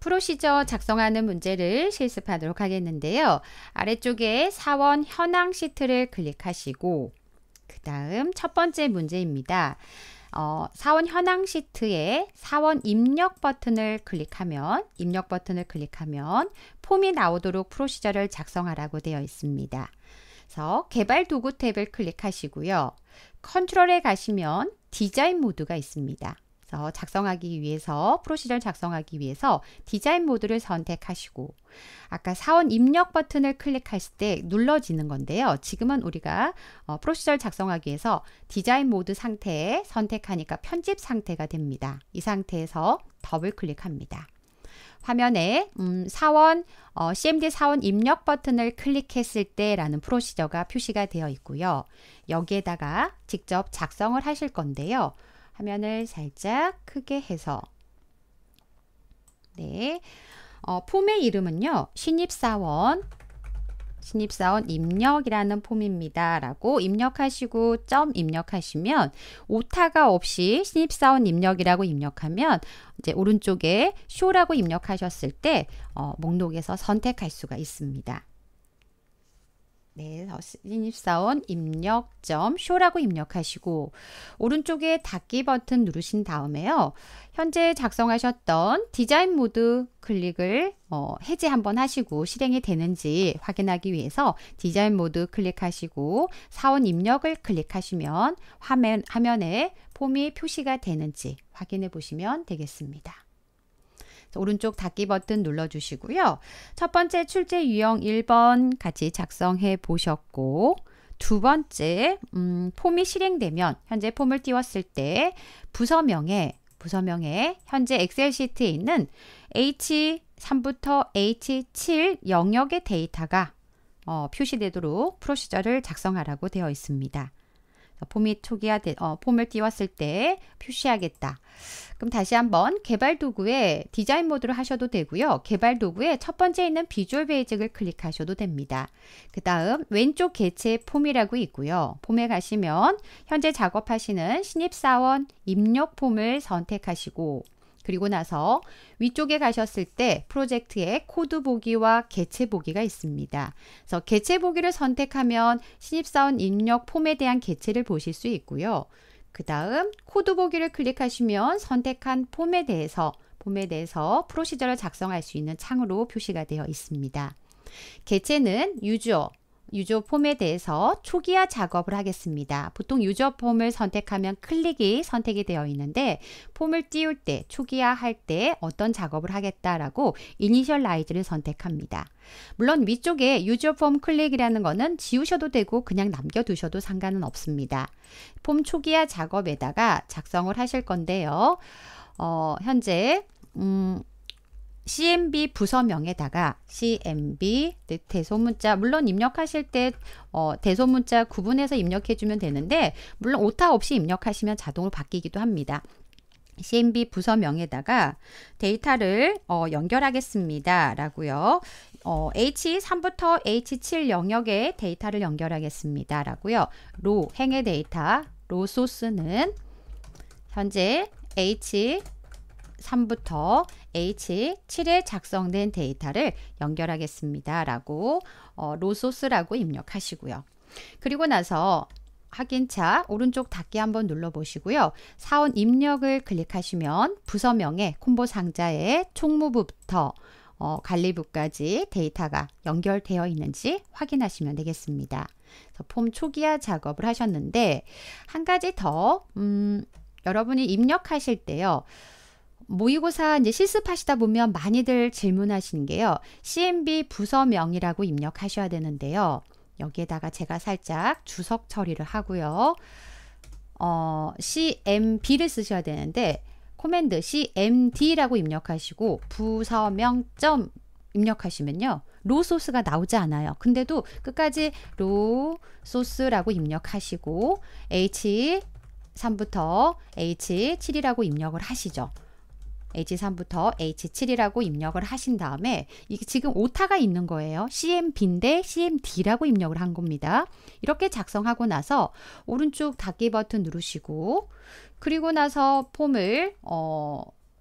프로시저 작성하는 문제를 실습하도록 하겠는데요. 아래쪽에 사원 현황 시트를 클릭하시고 그 다음 첫 번째 문제입니다. 사원 현황 시트에 사원 입력 버튼을 클릭하면 폼이 나오도록 프로시저를 작성하라고 되어 있습니다. 그래서 개발 도구 탭을 클릭하시고요. 컨트롤에 가시면 디자인 모드가 있습니다. 그래서 작성하기 위해서 프로시저를 작성하기 위해서 디자인 모드를 선택하시고 아까 사원 입력 버튼을 클릭했을 때 눌러지는 건데요. 지금은 우리가 프로시저를 작성하기 위해서 디자인 모드 상태 선택하니까 편집 상태가 됩니다. 이 상태에서 더블 클릭합니다. 화면에 사원 CMD 사원 입력 버튼을 클릭했을 때 라는 프로시저가 표시가 되어 있고요. 여기에다가 직접 작성을 하실 건데요. 화면을 살짝 크게 해서 네, 폼의 이름은요. 신입사원 입력이라는 폼입니다. 라고 입력하시고 점 입력하시면 오타가 없이 신입사원 입력이라고 입력하면 이제 오른쪽에 쇼라고 입력하셨을 때 목록에서 선택할 수가 있습니다. 네, 신입사원 입력점 쇼라고 입력하시고 오른쪽에 닫기 버튼 누르신 다음에요. 현재 작성하셨던 디자인 모드 클릭을 해제 한번 하시고 실행이 되는지 확인하기 위해서 디자인 모드 클릭하시고 사원 입력을 클릭하시면 화면에 폼이 표시가 되는지 확인해 보시면 되겠습니다. 오른쪽 닫기 버튼 눌러주시고요. 첫 번째 출제 유형 1번 같이 작성해 보셨고 두 번째 폼이 실행되면 현재 폼을 띄웠을 때 부서명에 현재 엑셀 시트에 있는 H3부터 H7 영역의 데이터가 표시되도록 프로시저를 작성하라고 되어 있습니다. 폼이 폼을 띄웠을 때 표시하겠다. 그럼 다시 한번 개발 도구에 디자인 모드로 하셔도 되고요. 개발 도구에 첫 번째 있는 비주얼 베이직을 클릭하셔도 됩니다. 그 다음 왼쪽 개체 폼이라고 있고요. 폼에 가시면 현재 작업하시는 신입사원 입력 폼을 선택하시고 그리고 나서 위쪽에 가셨을 때 프로젝트에 코드 보기와 개체 보기가 있습니다. 그래서 개체 보기를 선택하면 신입사원 입력 폼에 대한 개체를 보실 수 있고요. 그 다음 코드 보기를 클릭하시면 선택한 폼에 대해서 프로시저를 작성할 수 있는 창으로 표시가 되어 있습니다. 개체는 유저 폼에 대해서 초기화 작업을 하겠습니다. 보통 유저 폼을 선택하면 클릭이 선택이 되어 있는데 폼을 띄울 때 초기화 할 때 어떤 작업을 하겠다라고 이니셜라이즈를 선택합니다. 물론 위쪽에 유저 폼 클릭이라는 거는 지우셔도 되고 그냥 남겨두셔도 상관은 없습니다. 폼 초기화 작업에다가 작성을 하실 건데요. 현재 CMB 부서명에다가 CMB 대소문자 물론 입력하실 때 대소문자 구분해서 입력해 주면 되는데 물론 오타 없이 입력하시면 자동으로 바뀌기도 합니다. CMB 부서명에다가 데이터를 연결하겠습니다. 라고요. H3부터 H7 영역에 데이터를 연결하겠습니다. 라고요. 로 행의 데이터 로 소스는 현재 H3부터 H7에 작성된 데이터를 연결하겠습니다. 라고 로소스라고 입력하시고요. 그리고 나서 확인차 오른쪽 닫기 한번 눌러보시고요. 사원 입력을 클릭하시면 부서명의 콤보 상자에 총무부부터 관리부까지 데이터가 연결되어 있는지 확인하시면 되겠습니다. 그래서 폼 초기화 작업을 하셨는데 한 가지 더 여러분이 입력하실 때요. 모의고사 이제 실습하시다 보면 많이들 질문하시는 게요. CMB 부서명이라고 입력하셔야 되는데요. 여기에다가 제가 살짝 주석 처리를 하고요. CMB를 쓰셔야 되는데 코맨드 CMD라고 입력하시고 부서명 점 입력하시면요. 로 소스가 나오지 않아요. 근데도 끝까지 로 소스라고 입력하시고 H3부터 H7이라고 입력을 하시죠. H3부터 H7이라고 입력을 하신 다음에 이게 지금 오타가 있는 거예요. CMB인데 CMD라고 입력을 한 겁니다. 이렇게 작성하고 나서 오른쪽 닫기 버튼 누르시고 그리고 나서 폼을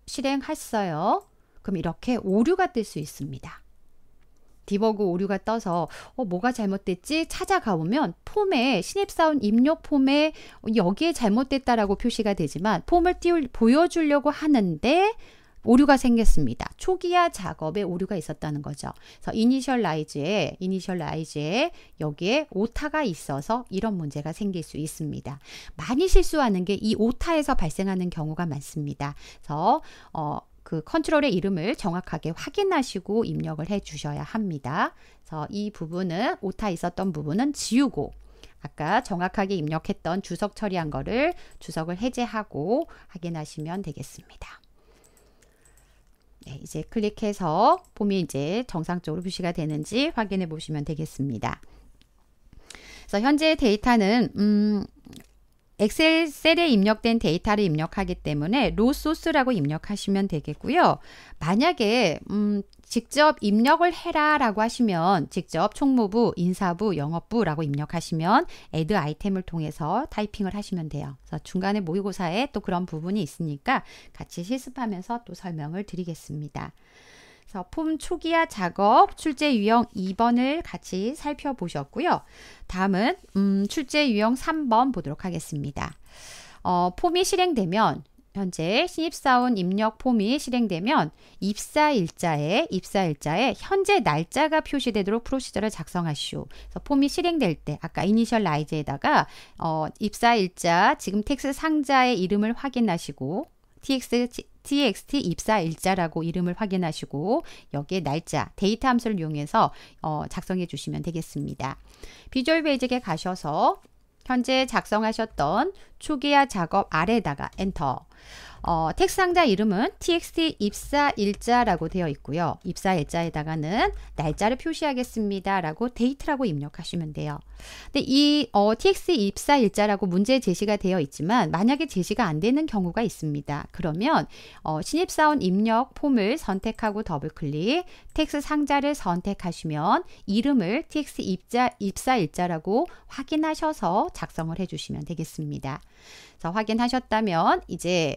실행했어요. 그럼 이렇게 오류가 뜰 수 있습니다. 디버그 오류가 떠서 뭐가 잘못됐지 찾아가 보면 폼에 신입사원 입력 폼에 여기에 잘못됐다라고 표시가 되지만 폼을 보여주려고 하는데 오류가 생겼습니다. 초기화 작업에 오류가 있었다는 거죠. 그래서 이니셜라이즈에 여기에 오타가 있어서 이런 문제가 생길 수 있습니다. 많이 실수하는 게 이 오타에서 발생하는 경우가 많습니다. 그래서 그 컨트롤의 이름을 정확하게 확인하시고 입력을 해 주셔야 합니다. 그래서 이 부분은 오타 있었던 부분은 지우고 아까 정확하게 입력했던 주석 처리한 거를 주석을 해제하고 확인하시면 되겠습니다. 네, 이제 클릭해서 폼이 이제 정상적으로 표시가 되는지 확인해 보시면 되겠습니다. 그래서 현재 데이터는 엑셀 셀에 입력된 데이터를 입력하기 때문에 로 소스라고 입력하시면 되겠고요. 만약에 직접 입력을 해라 라고 하시면 직접 총무부, 인사부, 영업부라고 입력하시면 add 아이템을 통해서 타이핑을 하시면 돼요. 그래서 중간에 모의고사에 또 그런 부분이 있으니까 같이 실습하면서 또 설명을 드리겠습니다. 그래서 폼 초기화 작업 출제 유형 2번을 같이 살펴보셨고요. 다음은 출제 유형 3번 보도록 하겠습니다. 폼이 실행되면 현재 신입사원 입력 폼이 실행되면 입사일자에 현재 날짜가 표시되도록 프로시저를 작성하시오. 그래서 폼이 실행될 때 아까 이니셜라이즈에다가 입사일자 지금 텍스트 상자의 이름을 확인하시고 txt 입사일자라고 이름을 확인하시고 여기에 날짜, 데이터 함수를 이용해서 작성해 주시면 되겠습니다. 비주얼 베이직에 가셔서 현재 작성하셨던 초기화 작업 아래에다가 엔터 텍스트 상자 이름은 txt 입사일자라고 되어 있고요. 입사일자에다가는 날짜를 표시하겠습니다. 라고 데이트라고 입력하시면 돼요. 근데 이 txt 입사일자라고 문제 제시가 되어 있지만 만약에 제시가 안 되는 경우가 있습니다. 그러면 신입사원 입력 폼을 선택하고 더블클릭 텍스트 상자를 선택하시면 이름을 txt 입사일자라고 확인하셔서 작성을 해주시면 되겠습니다. 자, 확인하셨다면 이제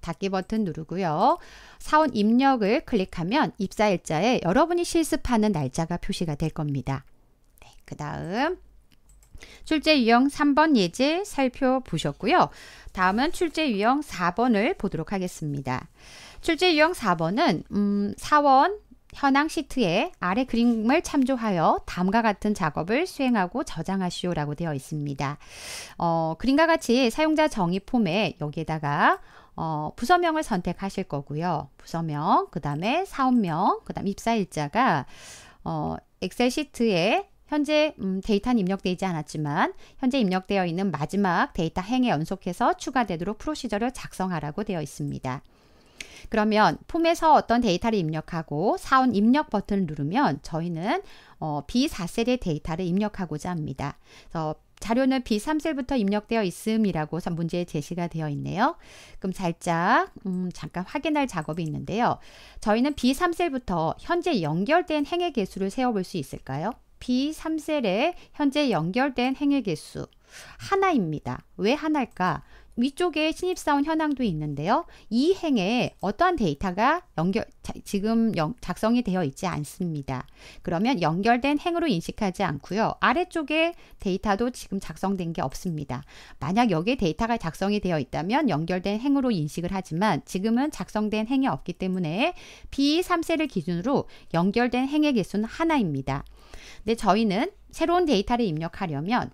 닫기 버튼 누르고요. 사원 입력을 클릭하면 입사일자에 여러분이 실습하는 날짜가 표시가 될 겁니다. 네, 그 다음 출제 유형 3번 예제 살펴보셨고요. 다음은 출제 유형 4번을 보도록 하겠습니다. 출제 유형 4번은 사원 현황 시트에 아래 그림을 참조하여 다음과 같은 작업을 수행하고 저장하시오 라고 되어 있습니다. 그림과 같이 사용자 정의 폼에 여기에다가 부서명을 선택하실 거고요. 부서명, 그 다음에 사원명, 그 다음 입사일자가 엑셀 시트에 현재 데이터는 입력되지 않았지만 현재 입력되어 있는 마지막 데이터 행에 연속해서 추가되도록 프로시저를 작성하라고 되어 있습니다. 그러면 폼에서 어떤 데이터를 입력하고 사원 입력 버튼을 누르면 저희는 B4셀의 데이터를 입력하고자 합니다. 그래서 자료는 B3셀부터 입력되어 있음이라고 문제에 제시가 되어 있네요. 그럼 살짝 잠깐 확인할 작업이 있는데요. 저희는 B3셀부터 현재 연결된 행의 개수를 세어볼 수 있을까요? B3셀에 현재 연결된 행의 개수 하나입니다. 왜 하나일까? 위쪽에 신입사원 현황도 있는데요. 이 행에 어떠한 데이터가 지금 작성이 되어 있지 않습니다. 그러면 연결된 행으로 인식하지 않고요. 아래쪽에 데이터도 지금 작성된 게 없습니다. 만약 여기에 데이터가 작성이 되어 있다면 연결된 행으로 인식을 하지만 지금은 작성된 행이 없기 때문에 B3셀을 기준으로 연결된 행의 개수는 하나입니다. 근데 저희는 새로운 데이터를 입력하려면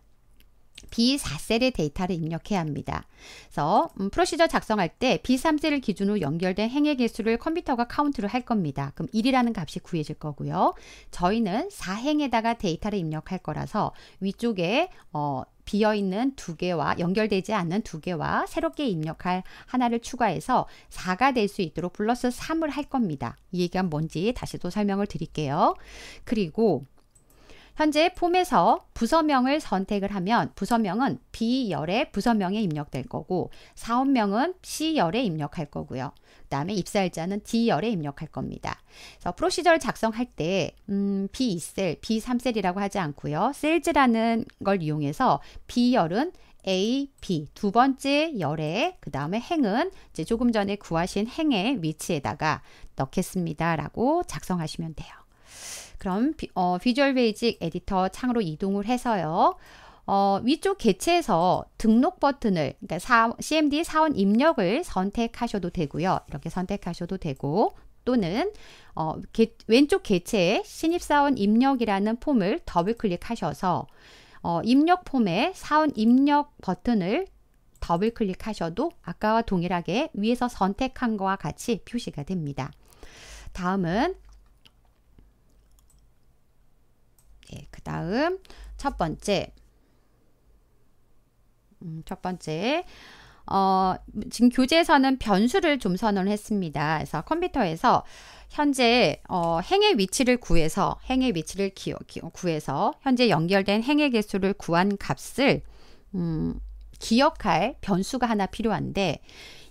B4셀의 데이터를 입력해야 합니다. 그래서 프로시저 작성할 때 B3셀을 기준으로 연결된 행의 개수를 컴퓨터가 카운트를 할 겁니다. 그럼 1이라는 값이 구해질 거고요. 저희는 4행에다가 데이터를 입력할 거라서 위쪽에 비어있는 2개와 연결되지 않는 2개와 새롭게 입력할 하나를 추가해서 4가 될 수 있도록 플러스 3을 할 겁니다. 이 얘기가 뭔지 다시 또 설명을 드릴게요. 그리고 현재 폼에서 부서명을 선택을 하면 부서명은 B열의 부서명에 입력될 거고 사원명은 C열에 입력할 거고요. 그 다음에 입사일자는 D열에 입력할 겁니다. 그래서 프로시저를 작성할 때 B2셀, B3셀이라고 하지 않고요. 셀즈라는 걸 이용해서 B열은 A, B 두 번째 열에 그 다음에 행은 이제 조금 전에 구하신 행의 위치에다가 넣겠습니다 라고 작성하시면 돼요. 그럼 비주얼 베이직 에디터 창으로 이동을 해서요. 위쪽 개체에서 등록 버튼을, 그러니까 CMD 사원 입력을 선택하셔도 되고요. 이렇게 선택하셔도 되고 또는 왼쪽 개체에 신입사원 입력이라는 폼을 더블클릭하셔서 입력 폼에 사원 입력 버튼을 더블클릭하셔도 아까와 동일하게 위에서 선택한 것과 같이 표시가 됩니다. 다음은 그 다음 첫 번째 지금 교재에서는 변수를 좀 선언을 했습니다. 그래서 컴퓨터에서 현재 행의 위치를 구해서 구해서 현재 연결된 행의 개수를 구한 값을 기억할 변수가 하나 필요한데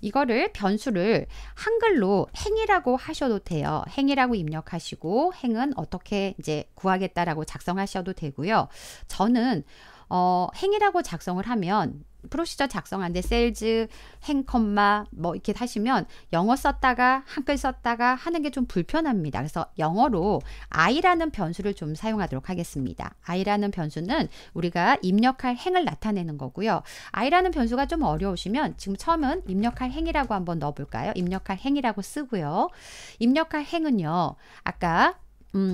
이거를 변수를 한글로 행이라고 하셔도 돼요. 행이라고 입력하시고 행은 어떻게 이제 구하겠다라고 작성하셔도 되고요. 저는 행이라고 작성을 하면 프로시저 작성하는데 셀즈 행 콤마 뭐 이렇게 하시면 영어 썼다가 한글 썼다가 하는 게 좀 불편합니다. 그래서 영어로 i라는 변수를 좀 사용하도록 하겠습니다. i라는 변수는 우리가 입력할 행을 나타내는 거고요. i라는 변수가 좀 어려우시면 지금 처음은 입력할 행이라고 한번 넣어볼까요? 입력할 행이라고 쓰고요. 입력할 행은요. 아까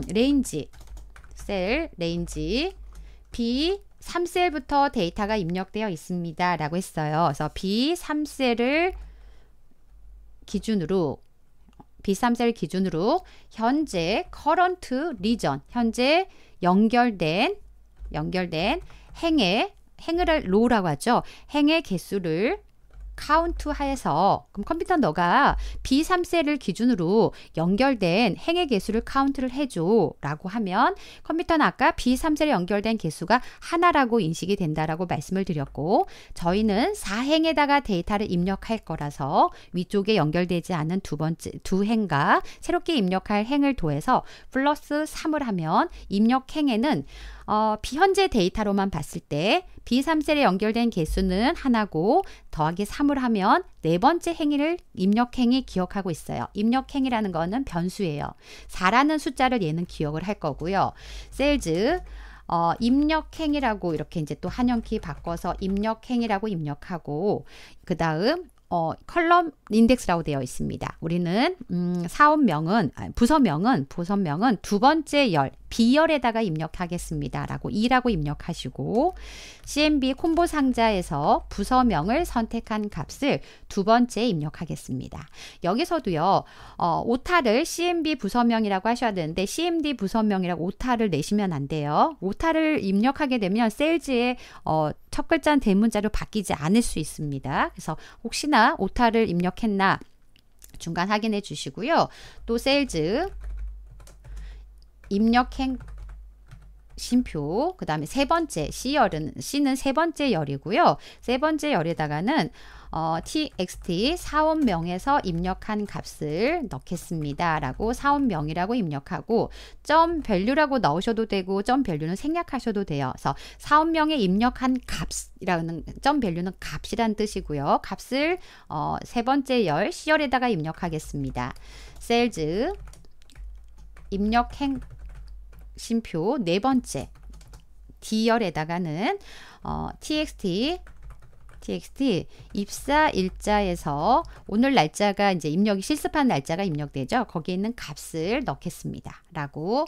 레인지 셀 레인지 B 3셀부터 데이터가 입력되어 있습니다 라고 했어요. 그래서 B3셀을 기준으로 현재 current region 현재 연결된 행을 row라고 하죠. 행의 개수를 카운트 하에서 그럼 컴퓨터 너가 B3셀을 기준으로 연결된 행의 개수를 카운트를 해줘 라고 하면 컴퓨터는 아까 B3셀에 연결된 개수가 하나라고 인식이 된다라고 말씀을 드렸고 저희는 4행에다가 데이터를 입력할 거라서 위쪽에 연결되지 않은 두 행과 새롭게 입력할 행을 더해서 플러스 3을 하면 입력행에는 비현재 데이터로만 봤을 때 B3셀에 연결된 개수는 하나고 더하기 3을 하면 네 번째 행위를 입력행이 기억하고 있어요. 입력행이라는 거는 변수예요. 4라는 숫자를 얘는 기억을 할 거고요. 셀즈 입력행이라고 이렇게 이제 또 한영키 바꿔서 입력행이라고 입력하고 그 다음 컬럼 인덱스라고 되어 있습니다. 우리는 부서명은 두 번째 열 B열에다가 입력하겠습니다. 라고 2라고 입력하시고 CMB 콤보 상자에서 부서명을 선택한 값을 두 번째 입력하겠습니다. 여기서도요. 오타를 CMB 부서명이라고 하셔야 되는데 CMD 부서명이라고 오타를 내시면 안 돼요. 오타를 입력하게 되면 셀즈의 첫 글자는 대문자로 바뀌지 않을 수 있습니다. 그래서 혹시나 오타를 입력했나 중간 확인해 주시고요. 또 셀즈 입력행 쉼표 그 다음에 세 번째 C는 세 번째 열이고요. 세 번째 열에다가는 txt 사원명에서 입력한 값을 넣겠습니다 라고 사원명이라고 입력하고 점 밸류라고 넣으셔도 되고 점 밸류는 생략하셔도 돼요. 그래서 사원명에 입력한 값이라는 점 밸류는 값이란 뜻이고요. 값을 세 번째 열 C열에다가 입력하겠습니다. 셀즈 입력행 쉼표 네 번째 D열에다가는 txt 입사 일자에서 오늘 날짜가 이제 입력이 실습한 날짜가 입력되죠. 거기에 있는 값을 넣겠습니다. 라고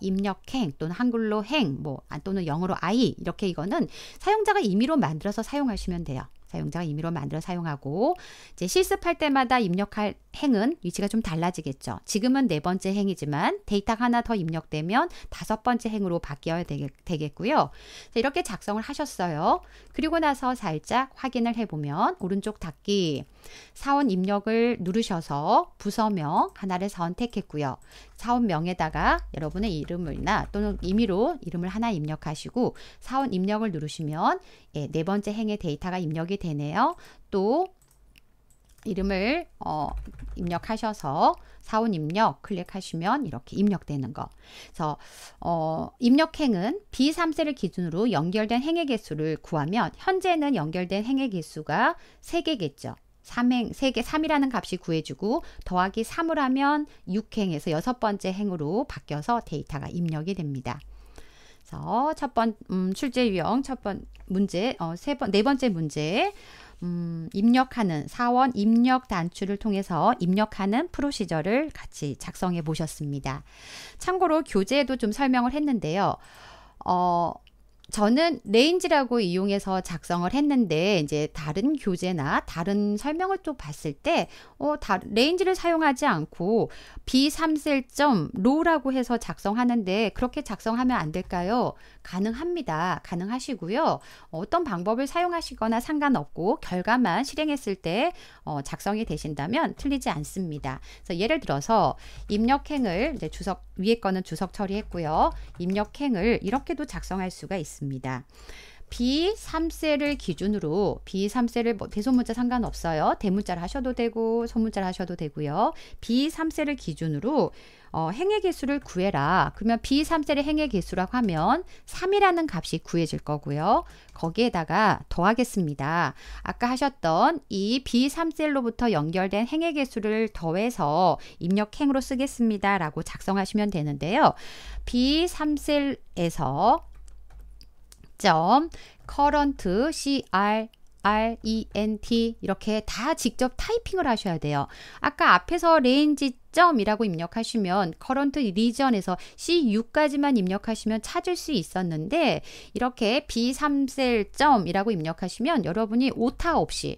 입력행 또는 한글로 행 뭐 또는 영어로 i 이렇게 이거는 사용자가 임의로 만들어서 사용하시면 돼요. 사용자가 임의로 만들어 사용하고 이제 실습할 때마다 입력할 행은 위치가 좀 달라지겠죠. 지금은 네 번째 행이지만 데이터가 하나 더 입력되면 다섯 번째 행으로 바뀌어야 되겠고요. 이렇게 작성을 하셨어요. 그리고 나서 살짝 확인을 해보면 오른쪽 닫기 사원 입력을 누르셔서 부서명 하나를 선택했고요. 사원명에다가 여러분의 이름이나 또는 임의로 이름을 하나 입력하시고 사원 입력을 누르시면 네 번째 행의 데이터가 입력이 되네요. 또 이름을 입력하셔서 사원 입력 클릭하시면 이렇게 입력되는 거. 그래서 입력행은 B3세를 기준으로 연결된 행의 개수를 구하면 현재는 연결된 행의 개수가 3개겠죠. 3이라는 값이 구해주고 더하기 3을 하면 6행에서 6번째 행으로 바뀌어서 데이터가 입력이 됩니다. 그래서 출제 유형 네 번째 문제. 입력하는 사원 입력 단추를 통해서 입력하는 프로시저를 같이 작성해 보셨습니다. 참고로 교재에도 좀 설명을 했는데요. 저는 레인지라고 이용해서 작성을 했는데 이제 다른 교재나 다른 설명을 또 봤을 때 레인지를 사용하지 않고 B3셀.row라고 해서 작성하는데 그렇게 작성하면 안 될까요? 가능합니다. 가능하시고요. 어떤 방법을 사용하시거나 상관없고 결과만 실행했을 때 작성이 되신다면 틀리지 않습니다. 그래서 예를 들어서 입력행을 이제 주석 위에 거는 주석 처리했고요. 입력행을 이렇게도 작성할 수가 있습니다. B3셀을 기준으로 B3셀을 대소문자 상관없어요. 대문자를 하셔도 되고 소문자를 하셔도 되고요. B3셀을 기준으로 행의 개수를 구해라. 그러면 B3셀의 행의 개수라고 하면 3이라는 값이 구해질 거고요. 거기에다가 더하겠습니다. 아까 하셨던 이 B3셀로부터 연결된 행의 개수를 더해서 입력행으로 쓰겠습니다. 라고 작성하시면 되는데요. B3셀에서 current CRRENT 이렇게 다 직접 타이핑을 하셔야 돼요. 아까 앞에서 range 이라고 입력하시면 current region에서 C6까지만 입력하시면 찾을 수 있었는데 이렇게 B3셀 이라고 입력하시면 여러분이 오타 없이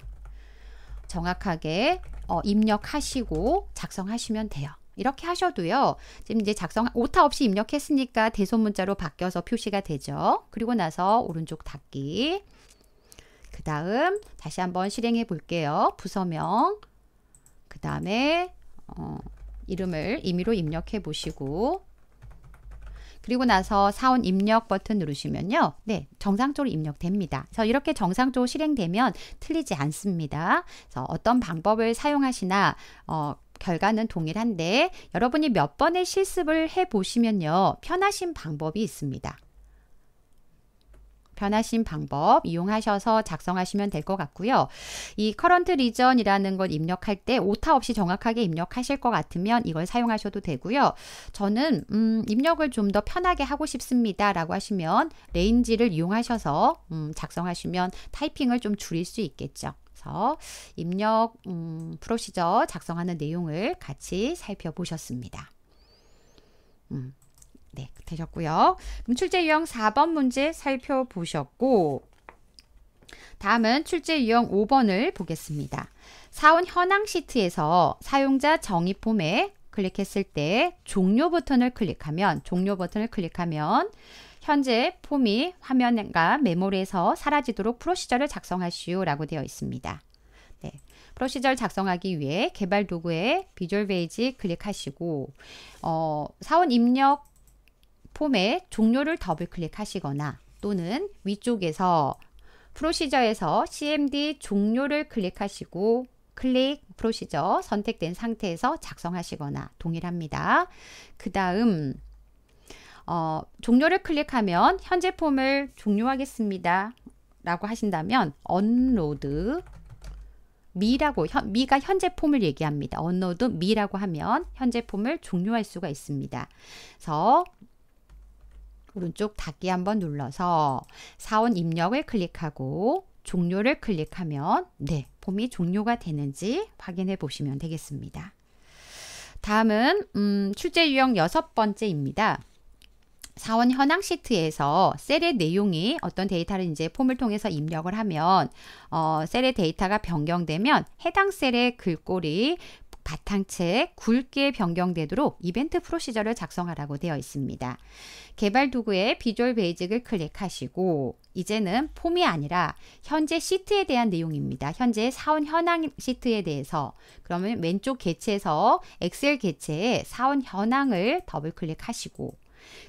정확하게 입력하시고 작성하시면 돼요. 이렇게 하셔도요. 지금 이제 오타 없이 입력했으니까 대소문자로 바뀌어서 표시가 되죠. 그리고 나서 오른쪽 닫기. 그 다음 다시 한번 실행해 볼게요. 부서명. 그 다음에 이름을 임의로 입력해 보시고 그리고 나서 사원 입력 버튼 누르시면요. 네, 정상적으로 입력됩니다. 그래서 이렇게 정상적으로 실행되면 틀리지 않습니다. 그래서 어떤 방법을 사용하시나 결과는 동일한데 여러분이 몇 번의 실습을 해보시면요. 편하신 방법이 있습니다. 편하신 방법 이용하셔서 작성하시면 될 것 같고요. 이 current region이라는 걸 입력할 때 오타 없이 정확하게 입력하실 것 같으면 이걸 사용하셔도 되고요. 저는 입력을 좀 더 편하게 하고 싶습니다. 라고 하시면 range를 이용하셔서 작성하시면 타이핑을 좀 줄일 수 있겠죠. 입력 프로시저 작성하는 내용을 같이 살펴보셨습니다. 네, 되셨고요. 그럼 출제 유형 4번 문제 살펴보셨고 다음은 출제 유형 5번을 보겠습니다. 사원 현황 시트에서 사용자 정의 폼에 클릭했을 때 종료 버튼을 클릭하면 현재 폼이 화면과 메모리에서 사라지도록 프로시저를 작성하시오 라고 되어 있습니다. 네, 프로시저를 작성하기 위해 개발 도구에 비주얼 베이직 클릭하시고 사원 입력 폼에 종료를 더블 클릭하시거나 또는 위쪽에서 프로시저에서 CMD 종료를 클릭하시고 클릭 프로시저 선택된 상태에서 작성하시거나 동일합니다. 그 다음 종료를 클릭하면 현재 폼을 종료하겠습니다. 라고 하신다면 언로드 미라고 미가 현재 폼을 얘기합니다. 언로드 미라고 하면 현재 폼을 종료할 수가 있습니다. 그래서 오른쪽 닫기 한번 눌러서 사원 입력을 클릭하고 종료를 클릭하면 네, 폼이 종료가 되는지 확인해 보시면 되겠습니다. 다음은 출제 유형 6번째입니다. 사원 현황 시트에서 셀의 내용이 어떤 데이터를 이제 폼을 통해서 입력을 하면 셀의 데이터가 변경되면 해당 셀의 글꼴이 바탕책 굵게 변경되도록 이벤트 프로시저를 작성하라고 되어 있습니다. 개발 도구에 비주얼 베이직을 클릭하시고 이제는 폼이 아니라 현재 시트에 대한 내용입니다. 현재 사원 현황 시트에 대해서 그러면 왼쪽 개체에서 엑셀 개체에 사원 현황을 더블 클릭하시고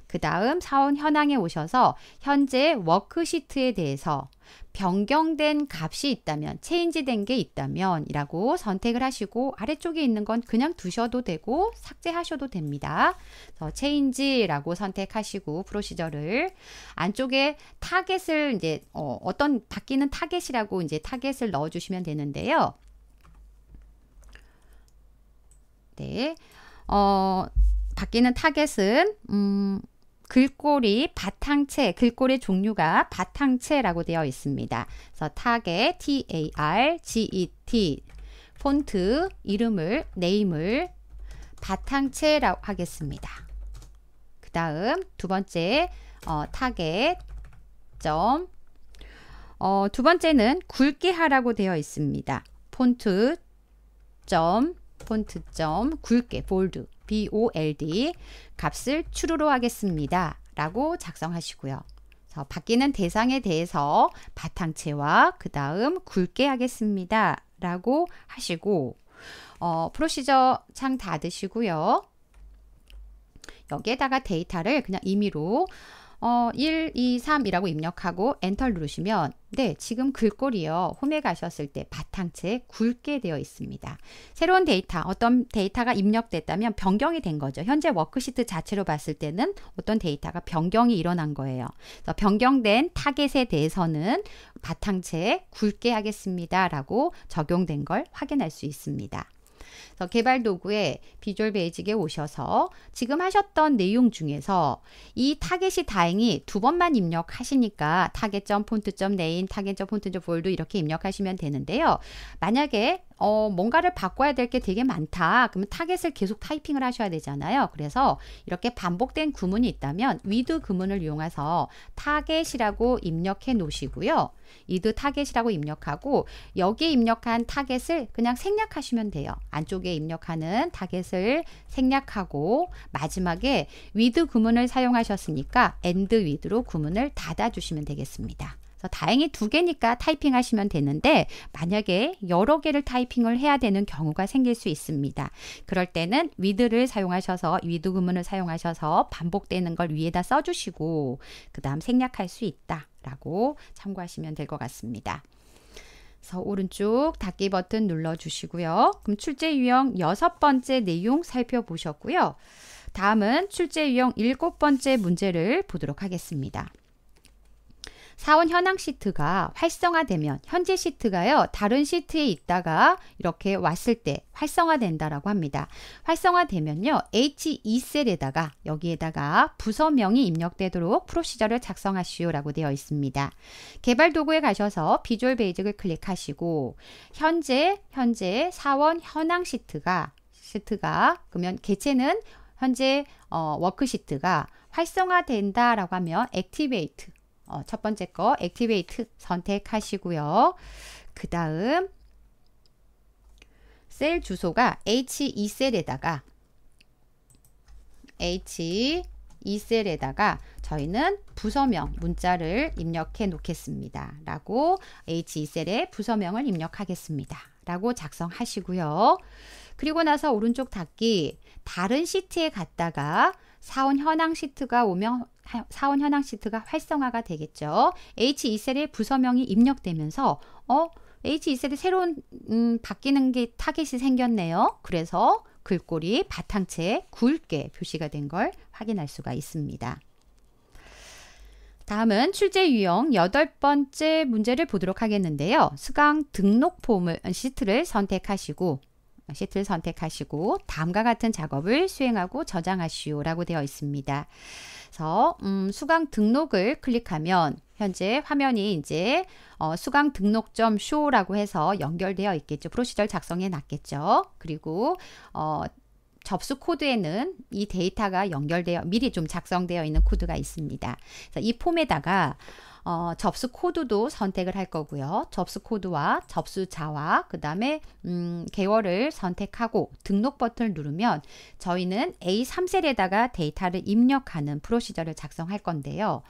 그 다음 사원 현황에 오셔서 현재 워크시트에 대해서 변경된 값이 있다면, 체인지된 게 있다면 이라고 선택을 하시고, 아래쪽에 있는 건 그냥 두셔도 되고 삭제하셔도 됩니다. 그래서 체인지라고 선택하시고 프로시저를 안쪽에 타겟을 이제 어떤 바뀌는 타겟이라고 이제 타겟을 넣어 주시면 되는데요. 네. 바뀌는 타겟은 글꼴이 바탕체, 글꼴의 종류가 바탕체라고 되어 있습니다. 그래서 타겟, TARGET, 폰트, 이름을, 네임을 바탕체라고 하겠습니다. 그 다음 두 번째, 타겟, 점, 두 번째는 굵게 하라고 되어 있습니다. 폰트, 점, 폰트, 점, 굵게, 볼드. BOLD 값을 true로 하겠습니다. 라고 작성하시고요. 그래서 바뀌는 대상에 대해서 바탕체와 그 다음 굵게 하겠습니다. 라고 하시고 프로시저 창 닫으시고요. 여기에다가 데이터를 그냥 임의로 1, 2, 3이라고 입력하고 엔터를 누르시면 네, 지금 글꼴이요. 홈에 가셨을 때 바탕체 굵게 되어 있습니다. 새로운 데이터, 어떤 데이터가 입력됐다면 변경이 된 거죠. 현재 워크시트 자체로 봤을 때는 어떤 데이터가 변경이 일어난 거예요. 그래서 변경된 타겟에 대해서는 바탕체 굵게 하겠습니다. 라고 적용된 걸 확인할 수 있습니다. 그래서 개발 도구에 비주얼 베이직에 오셔서 지금 하셨던 내용 중에서 이 타겟이 다행히 두 번만 입력하시니까 타겟점, 폰트점, 네임, 타겟점, 폰트점, 볼드 이렇게 입력하시면 되는데요. 만약에 뭔가를 바꿔야 될 게 되게 많다. 그러면 타겟을 계속 타이핑을 하셔야 되잖아요. 그래서 이렇게 반복된 구문이 있다면 with 구문을 이용해서 타겟이라고 입력해 놓으시고요. with 타겟이라고 입력하고 여기에 입력한 타겟을 그냥 생략하시면 돼요. 안쪽에 입력하는 타겟을 생략하고 마지막에 with 구문을 사용하셨으니까 and with로 구문을 닫아주시면 되겠습니다. 다행히 두 개니까 타이핑 하시면 되는데 만약에 여러 개를 타이핑을 해야 되는 경우가 생길 수 있습니다. 그럴 때는 with를 사용하셔서 with 구문을 사용하셔서 반복되는 걸 위에다 써주시고 그 다음 생략할 수 있다 라고 참고하시면 될 것 같습니다. 그래서 오른쪽 닫기 버튼 눌러주시고요. 그럼 출제 유형 6번째 내용 살펴보셨고요. 다음은 출제 유형 7번째 문제를 보도록 하겠습니다. 사원 현황 시트가 활성화되면 현재 시트가요 다른 시트에 있다가 이렇게 왔을 때 활성화된다라고 합니다. 활성화되면요 H2셀에다가 여기에다가 부서명이 입력되도록 프로시저를 작성하시오라고 되어 있습니다. 개발 도구에 가셔서 비주얼 베이직을 클릭하시고 현재 사원 현황 시트가 그러면 개체는 현재 워크시트가 활성화된다라고 하면 액티베이트 첫 번째 거 액티베이트 선택하시고요. 그 다음 셀 주소가 H2셀에다가 저희는 부서명 문자를 입력해 놓겠습니다. 라고 H2셀에 부서명을 입력하겠습니다. 라고 작성하시고요. 그리고 나서 오른쪽 닫기 다른 시트에 갔다가 사원 현황 시트가 오면 사원 현황 시트가 활성화가 되겠죠. H2셀에 부서명이 입력되면서 H2셀에 새로운 바뀌는 게 타겟이 생겼네요. 그래서 글꼴이 바탕체에 굵게 표시가 된 걸 확인할 수가 있습니다. 다음은 출제 유형 8번째 문제를 보도록 하겠는데요. 수강 등록 폼을 시트를 선택하시고 다음과 같은 작업을 수행하고 저장하시오 라고 되어 있습니다. 그래서 수강 등록을 클릭하면 현재 화면이 이제 수강 등록점 show라고 해서 연결되어 있겠죠. 프로시저를 작성해 놨겠죠. 그리고 접수 코드에는 이 데이터가 연결되어 미리 좀 작성되어 있는 코드가 있습니다. 그래서 이 폼에다가 접수 코드도 선택을 할 거고요. 접수 코드와 접수자와 그 다음에 개월을 선택하고 등록 버튼을 누르면 저희는 A3셀에다가 데이터를 입력하는 프로시저를 작성할 건데요.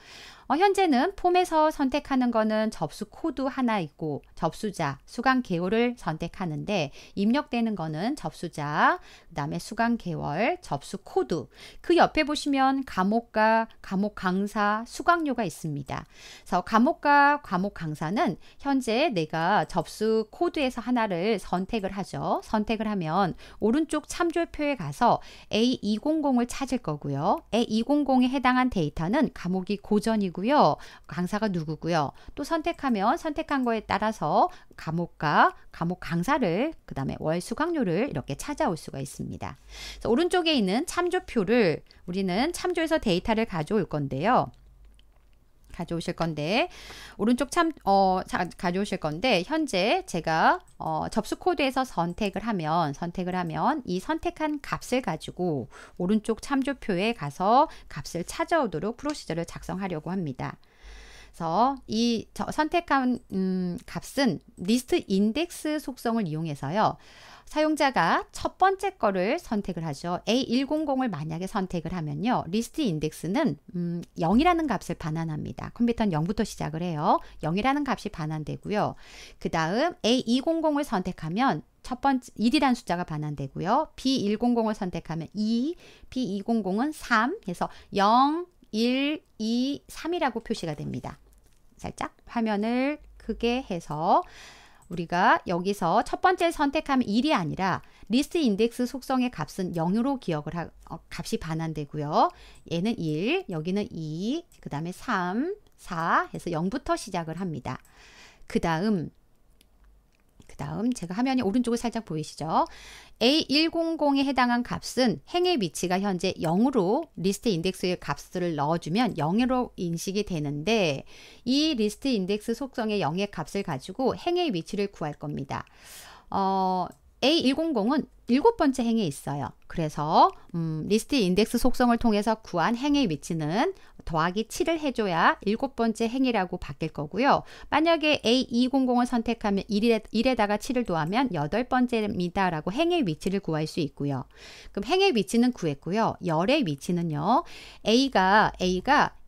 현재는 폼에서 선택하는 거는 접수 코드 하나 있고 접수자, 수강 개월을 선택하는데 입력되는 거는 접수자, 그 다음에 수강 개월, 접수 코드. 그 옆에 보시면 과목과 과목 강사, 수강료가 있습니다. 그래서 과목과 과목 강사는 현재 내가 접수 코드에서 하나를 선택을 하죠. 선택을 하면 오른쪽 참조표에 가서 A200을 찾을 거고요. A200에 해당한 데이터는 과목이 고전이고요. 강사가 누구고요. 또 선택하면 선택한 거에 따라서 과목과 과목 강사를 그 다음에 월 수강료를 이렇게 찾아올 수가 있습니다. 그래서 오른쪽에 있는 참조표를 우리는 참조해서 데이터를 가져올 건데요. 가져오실 건데 현재 제가 접수 코드에서 선택을 하면 이 선택한 값을 가지고 오른쪽 참조표에 가서 값을 찾아오도록 프로시저를 작성하려고 합니다. 그래서 이 선택한 값은 리스트 인덱스 속성을 이용해서요. 사용자가 첫 번째 거를 선택을 하죠. A100을 만약에 선택을 하면요. 리스트 인덱스는 0이라는 값을 반환합니다. 컴퓨터는 0부터 시작을 해요. 0이라는 값이 반환되고요. 그 다음 A200을 선택하면 첫 번째 1이라는 숫자가 반환되고요. B100을 선택하면 2, B200은 3 해서 0, 1, 2, 3이라고 표시가 됩니다. 살짝 화면을 크게 해서 우리가 여기서 첫 번째 선택하면 1이 아니라 리스트 인덱스 속성의 값은 0으로 값이 반환되고요. 얘는 1, 여기는 2, 그 다음에 3, 4 해서 0부터 시작을 합니다. 그 다음 제가 화면이 오른쪽을 살짝 보이시죠? A100에 해당한 값은 행의 위치가 현재 0으로 리스트 인덱스의 값을 넣어주면 0으로 인식이 되는데 이 리스트 인덱스 속성의 0의 값을 가지고 행의 위치를 구할 겁니다. A100은 7번째 행에 있어요. 그래서 리스트 인덱스 속성을 통해서 구한 행의 위치는 더하기 7을 해줘야 7번째 행이라고 바뀔 거고요. 만약에 A200을 선택하면 1에다가 7을 더하면 8번째입니다. 라고 행의 위치를 구할 수 있고요. 그럼 행의 위치는 구했고요. 열의 위치는요. A가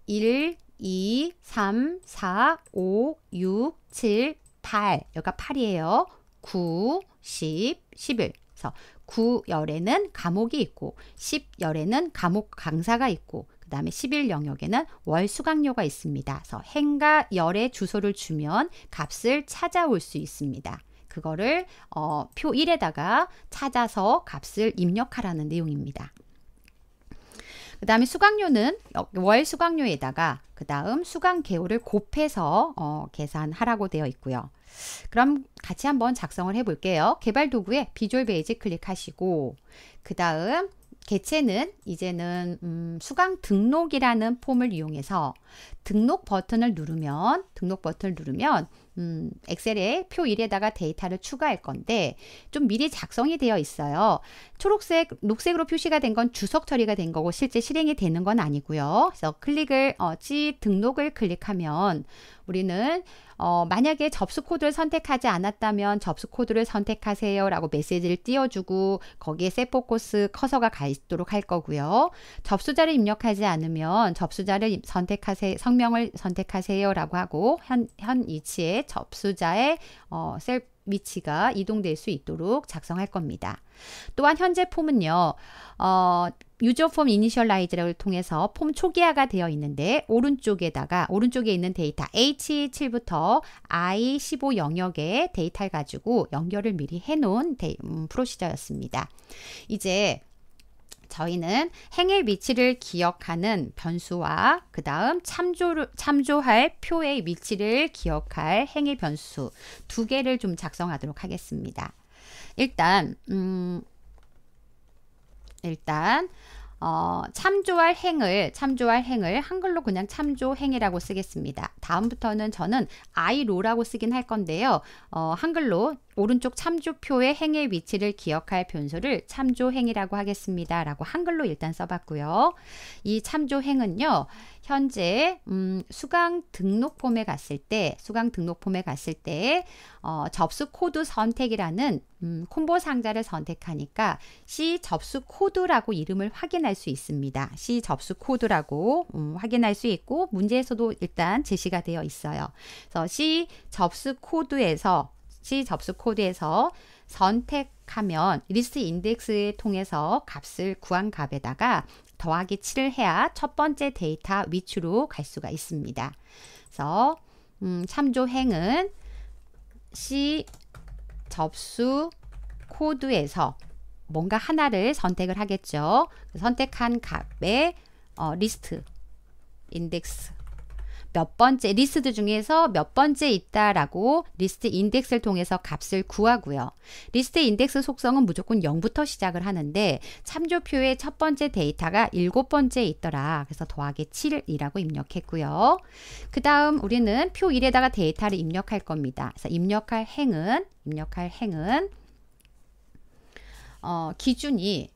1, 2, 3, 4, 5, 6, 7, 8. 여기가 8이에요. 9, 10, 11. 그래서 9열에는 과목이 있고 10열에는 과목 강사가 있고 그 다음에 11 영역에는 월 수강료가 있습니다. 그래서 행과 열의 주소를 주면 값을 찾아올 수 있습니다. 그거를 표 1에다가 찾아서 값을 입력하라는 내용입니다. 그 다음에 수강료는 월 수강료에다가 그 다음 수강 개월을 곱해서 계산하라고 되어 있고요. 그럼 같이 한번 작성을 해 볼게요. 개발 도구에 비주얼 베이직 클릭하시고 그 다음 개체는 이제는 수강 등록이라는 폼을 이용해서 등록 버튼을 누르면 엑셀에 표 1에다가 데이터를 추가할 건데 좀 미리 작성이 되어 있어요. 초록색, 녹색으로 표시가 된 건 주석 처리가 된 거고 실제 실행이 되는 건 아니고요. 그래서 등록을 클릭하면 우리는 만약에 접수 코드를 선택하지 않았다면 접수 코드를 선택하세요 라고 메시지를 띄워주고 거기에 셀포커스 커서가 가 있도록 할 거고요. 접수자를 입력하지 않으면 접수자를 선택하세요, 성명을 선택하세요 라고 하고 현 위치에 접수자의 셀 위치가 이동될 수 있도록 작성할 겁니다. 또한 현재 폼은요. 유저 폼 이니셜라이즈를 통해서 폼 초기화가 되어 있는데 오른쪽에 있는 데이터 H7부터 I15 영역의 데이터를 가지고 연결을 미리 해놓은 프로시저였습니다. 이제 저희는 행의 위치를 기억하는 변수와 그 다음 참조할 표의 위치를 기억할 행의 변수 두 개를 좀 작성하도록 하겠습니다. 일단 참조할 행을 한글로 그냥 참조행이라고 쓰겠습니다. 다음부터는 저는 I로라고 쓰긴 할 건데요. 한글로 오른쪽 참조표의 행의 위치를 기억할 변수를 참조행이라고 하겠습니다. 라고 한글로 일단 써봤고요. 이 참조행은요. 현재 수강 등록 폼에 갔을 때 접수 코드 선택이라는 콤보 상자를 선택하니까 C 접수 코드라고 이름을 확인할 수 있습니다. C 접수 코드라고 확인할 수 있고 문제에서도 일단 제시가 되어 있어요. 그래서 C 접수 코드에서 선택하면 리스트 인덱스를 통해서 값을 구한 값에다가 더하기 7을 해야 첫 번째 데이터 위추로 갈 수가 있습니다. 그래서 참조행은 C 접수 코드에서 뭔가 하나를 선택을 하겠죠. 선택한 값의 리스트 인덱스 몇 번째 리스트 중에서 몇 번째 있다라고 리스트 인덱스를 통해서 값을 구하고요. 리스트 인덱스 속성은 무조건 0부터 시작을 하는데 참조표의 첫 번째 데이터가 7번째 있더라. 그래서 더하기 7이라고 입력했고요. 그 다음 우리는 표 1에다가 데이터를 입력할 겁니다. 그래서 입력할 행은 기준이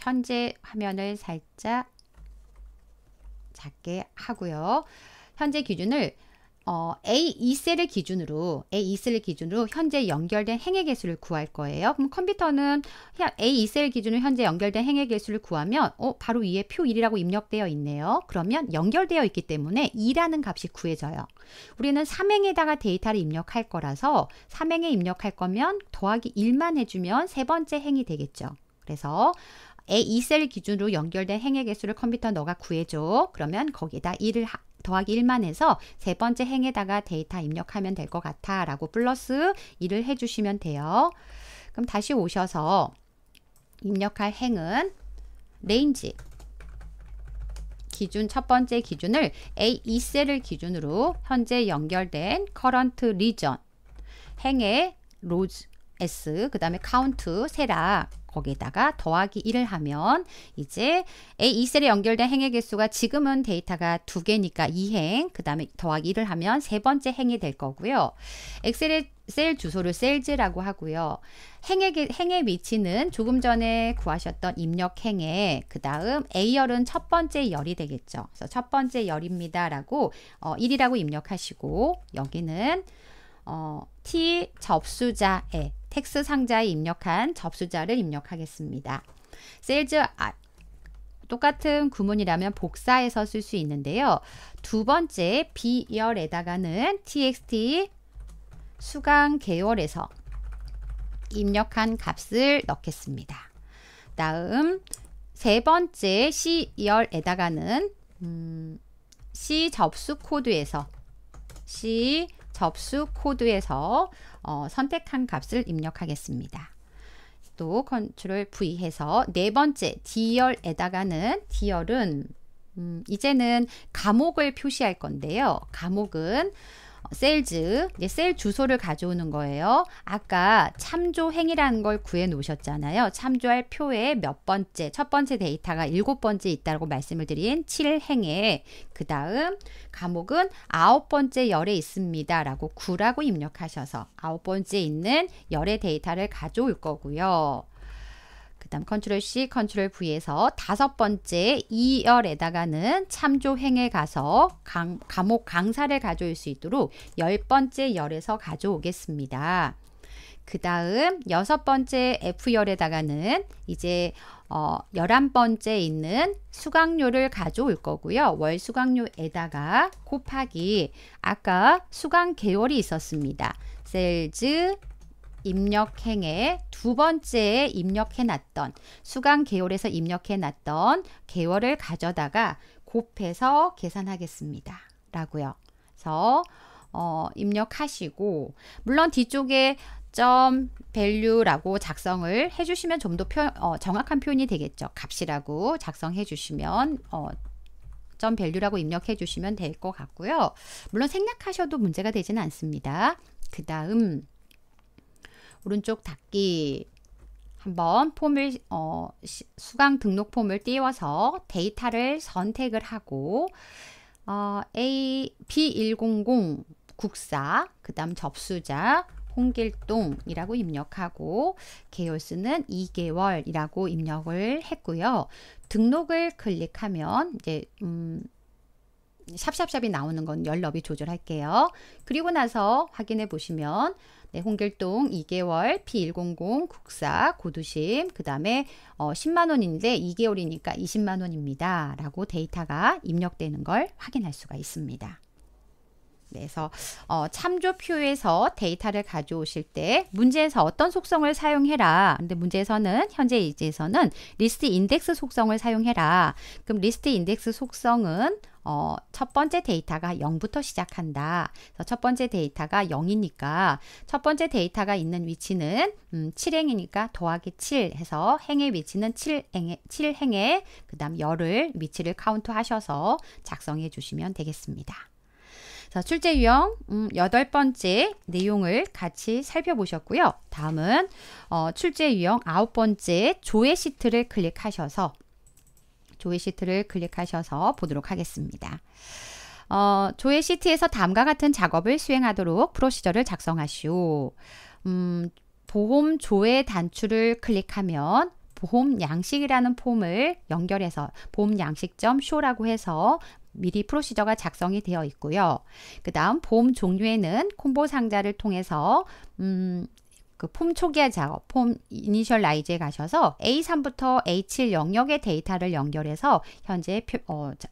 현재 화면을 살짝 작게 하고요. 현재 기준을 A2셀을 기준으로 현재 연결된 행의 개수를 구할 거예요. 그럼 컴퓨터는 A2셀 기준으로 현재 연결된 행의 개수를 구하면 바로 위에 표 1이라고 입력되어 있네요. 그러면 연결되어 있기 때문에 2라는 값이 구해져요. 우리는 3행에다가 데이터를 입력할 거라서 3행에 입력할 거면 더하기 1만 해주면 세 번째 행이 되겠죠. 그래서 A2셀 기준으로 연결된 행의 개수를 컴퓨터 너가 구해줘. 그러면 거기다 1을 더하기 1만 해서 세 번째 행에다가 데이터 입력하면 될 것 같아 라고 플러스 1을 해주시면 돼요. 그럼 다시 오셔서 입력할 행은 레인지 기준 첫 번째 기준을 A2셀을 기준으로 현재 연결된 current region 행의 rows S 그 다음에 count 세라 거기다가 더하기 1을 하면 이제 A2셀에 연결된 행의 개수가 지금은 데이터가 2개니까 2행 그 다음에 더하기 1을 하면 세 번째 행이 될 거고요. 엑셀의 셀 주소를 셀즈라고 하고요. 행의 위치는 조금 전에 구하셨던 입력행에 그 다음 A열은 첫 번째 열이 되겠죠. 그래서 첫 번째 열입니다 라고 1이라고 입력하시고 여기는 T 접수자에 텍스 상자에 입력한 접수자를 입력하겠습니다. 셀즈 똑같은 구문이라면 복사해서 쓸 수 있는데요. 두 번째 B열에다가는 txt 수강 계열에서 입력한 값을 넣겠습니다. 다음 세 번째 C열에다가는 C 접수 코드에서 선택한 값을 입력하겠습니다. 또 컨트롤 V 해서 네 번째 D열에다가는 D열은 이제는 과목을 표시할 건데요. 과목은 셀즈, 셀 주소를 가져오는 거예요. 아까 참조행이라는 걸 구해 놓으셨잖아요. 참조할 표의 몇 번째, 첫 번째 데이터가 7번째 있다고 말씀을 드린 7행에 그 다음 과목은 9번째 열에 있습니다. 라고 9라고 입력하셔서 9번째 있는 열의 데이터를 가져올 거고요. 그 다음 컨트롤 C, 컨트롤 V에서 다섯 번째 2열에다가는 참조행에 가서 과목 강사를 가져올 수 있도록 10번째 열에서 가져오겠습니다. 그 다음 여섯 번째 F열에다가는 이제 11번째 있는 수강료를 가져올 거고요. 월 수강료에다가 곱하기 아까 수강 계열이 있었습니다. 셀즈 입력행에 두 번째에 입력해놨던 수강 계열에서 입력해놨던 계열을 가져다가 곱해서 계산하겠습니다. 라고요. 그래서 입력하시고 물론 뒤쪽에 점 value라고 작성을 해주시면 좀 더 정확한 표현이 되겠죠. 값이라고 작성해주시면 점 value라고 입력해주시면 될 것 같고요. 물론 생략하셔도 문제가 되지는 않습니다. 그 다음 오른쪽 닫기 한번 폼을 수강 등록 폼을 띄워서 데이터를 선택을 하고 B100 국사, 그 다음 접수자 홍길동이라고 입력하고 계열수는 2개월이라고 입력을 했고요. 등록을 클릭하면 이제 샵샵샵이 나오는 건 연럽이 조절할게요. 그리고 나서 확인해 보시면 네, 홍길동 2개월 P100 국사 고두심 그 다음에 10만원인데 2개월이니까 20만원입니다 라고 데이터가 입력되는 걸 확인할 수가 있습니다. 그래서 참조표에서 데이터를 가져오실 때 문제에서 어떤 속성을 사용해라. 근데 문제에서는 현재 이제에서는 리스트 인덱스 속성을 사용해라. 그럼 리스트 인덱스 속성은 첫 번째 데이터가 0부터 시작한다. 그래서 첫 번째 데이터가 0이니까 첫 번째 데이터가 있는 위치는 7행이니까 더하기 7 해서 행의 위치는 7행에 그 다음 열을 위치를 카운트 하셔서 작성해 주시면 되겠습니다. 자, 출제 유형 8번째 내용을 같이 살펴보셨고요. 다음은 출제 유형 9번째 조회 시트를 클릭하셔서 보도록 하겠습니다. 조회 시트에서 다음과 같은 작업을 수행하도록 프로시저를 작성하시오. 보험 조회 단추를 클릭하면 보험 양식이라는 폼을 연결해서 보험 양식.show라고 해서 미리 프로시저가 작성이 되어 있고요. 그 다음 보험 종류에는 콤보 상자를 통해서 그 폼 초기화 작업, 폼 이니셜라이즈에 가셔서 A3부터 A7 영역의 데이터를 연결해서 현재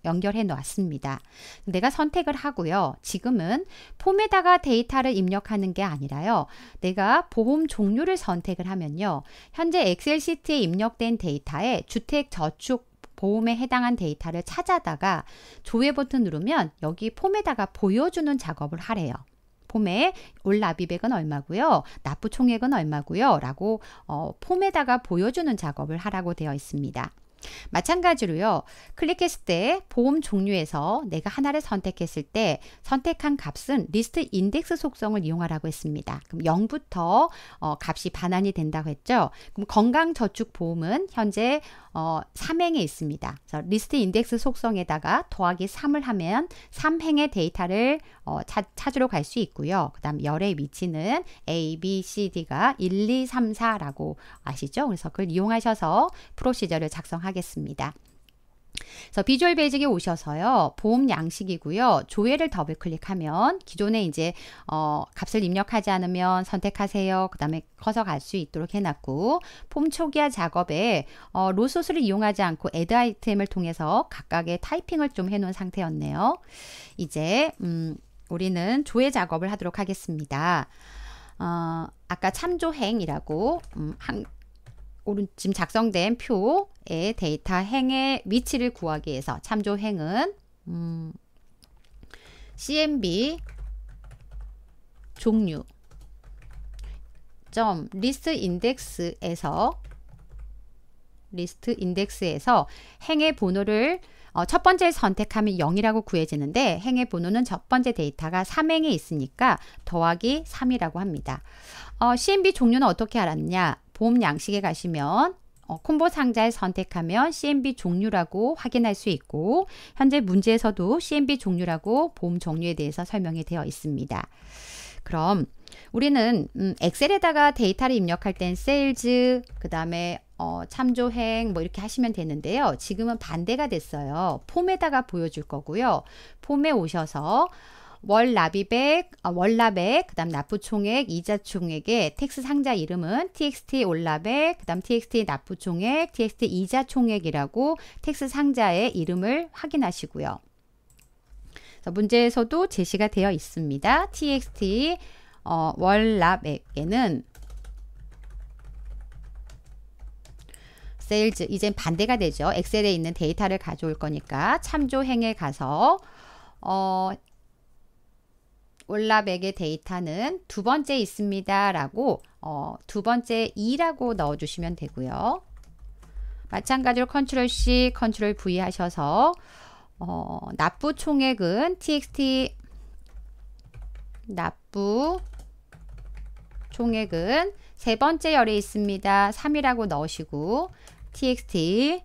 연결해 놓았습니다. 내가 선택을 하고요. 지금은 폼에다가 데이터를 입력하는 게 아니라요. 내가 보험 종류를 선택을 하면요. 현재 엑셀 시트에 입력된 데이터에 주택, 저축, 보험에 해당한 데이터를 찾아다가 조회 버튼 누르면 여기 폼에다가 보여주는 작업을 하래요. 폼에 올 납입액은 얼마고요, 납부 총액은 얼마고요 라고 폼에다가 보여주는 작업을 하라고 되어 있습니다. 마찬가지로요, 클릭했을 때 보험 종류에서 내가 하나를 선택했을 때 선택한 값은 리스트 인덱스 속성을 이용하라고 했습니다. 그럼 0부터 값이 반환이 된다고 했죠. 그럼 건강저축보험은 현재 3행에 있습니다. 그래서 리스트 인덱스 속성에다가 더하기 3을 하면 3행의 데이터를 찾으러 갈 수 있고요. 그 다음 열의 위치는 A, B, C, D가 1, 2, 3, 4라고 아시죠? 그래서 그걸 이용하셔서 프로시저를 작성하겠습니다. 그래서 비주얼 베이직에 오셔서요, 보험 양식이고요, 조회를 더블 클릭하면 기존에 이제 값을 입력하지 않으면 선택하세요. 그 다음에 커서 갈 수 있도록 해놨고, 폼 초기화 작업에 로소스를 이용하지 않고 애드 아이템을 통해서 각각의 타이핑을 좀 해놓은 상태였네요. 이제 우리는 조회 작업을 하도록 하겠습니다. 아까 참조행이라고 지금 작성된 표의 데이터 행의 위치를 구하기 위해서 참조행은 CMB 종류 점 리스트 인덱스에서 행의 번호를 첫 번째 선택하면 0이라고 구해지는데 행의 번호는 첫 번째 데이터가 3행에 있으니까 더하기 3이라고 합니다. CMB 종류는 어떻게 알았냐? 보험 양식에 가시면 콤보 상자에 선택하면 CMB 종류라고 확인할 수 있고, 현재 문제에서도 CMB 종류라고 보험 종류에 대해서 설명이 되어 있습니다. 그럼 우리는 엑셀에다가 데이터를 입력할 땐 세일즈, 그 다음에 참조행 뭐 이렇게 하시면 되는데요. 지금은 반대가 됐어요. 폼에다가 보여줄 거고요. 폼에 오셔서 월납액, 그 다음 납부총액, 이자총액의 텍스 상자 이름은 txt 월납액, 그 다음 txt 납부총액, txt 이자총액이라고 텍스 상자의 이름을 확인하시고요. 그래서 문제에서도 제시가 되어 있습니다. txt 월납액에는 세일즈, 이젠 반대가 되죠. 엑셀에 있는 데이터를 가져올 거니까 참조행에 가서 월납액의 데이터는 두 번째 있습니다 라고 두 번째 2라고 넣어 주시면 되고요. 마찬가지로 컨트롤 C, 컨트롤 V 하셔서 납부 총액은 납부 총액은 세 번째 열에 있습니다 3이라고 넣으시고, txt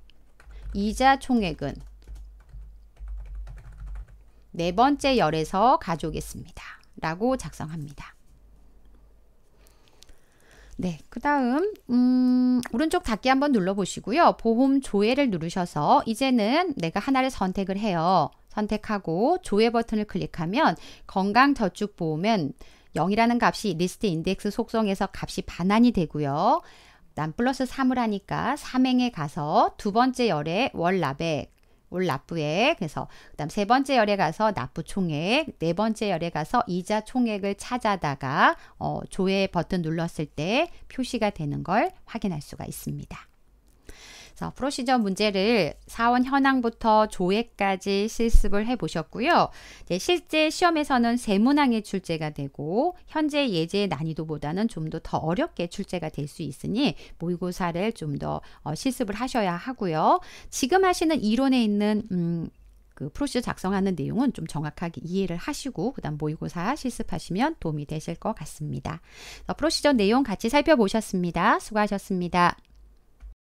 이자 총액은 네 번째 열에서 가져오겠습니다. 라고 작성합니다. 네, 그 다음 오른쪽 닫기 한번 눌러보시고요. 보험 조회를 누르셔서 이제는 내가 하나를 선택을 해요. 선택하고 조회 버튼을 클릭하면 건강저축보험은 0이라는 값이 리스트 인덱스 속성에서 값이 반환이 되고요. 난 플러스 3을 하니까 삼행에 가서 두 번째 열에 월 납부액, 그래서 그 다음 세 번째 열에 가서 납부 총액, 네 번째 열에 가서 이자 총액을 찾아다가 조회 버튼 눌렀을 때 표시가 되는 걸 확인할 수가 있습니다. 그래서 프로시저 문제를 사원 현황부터 조회까지 실습을 해 보셨고요. 실제 시험에서는 세문항에 출제가 되고 현재 예제 난이도보다는 좀 더 어렵게 출제가 될 수 있으니 모의고사를 좀 더 실습을 하셔야 하고요. 지금 하시는 이론에 있는 그 프로시저 작성하는 내용은 좀 정확하게 이해를 하시고 그 다음 모의고사 실습하시면 도움이 되실 것 같습니다. 프로시저 내용 같이 살펴보셨습니다. 수고하셨습니다.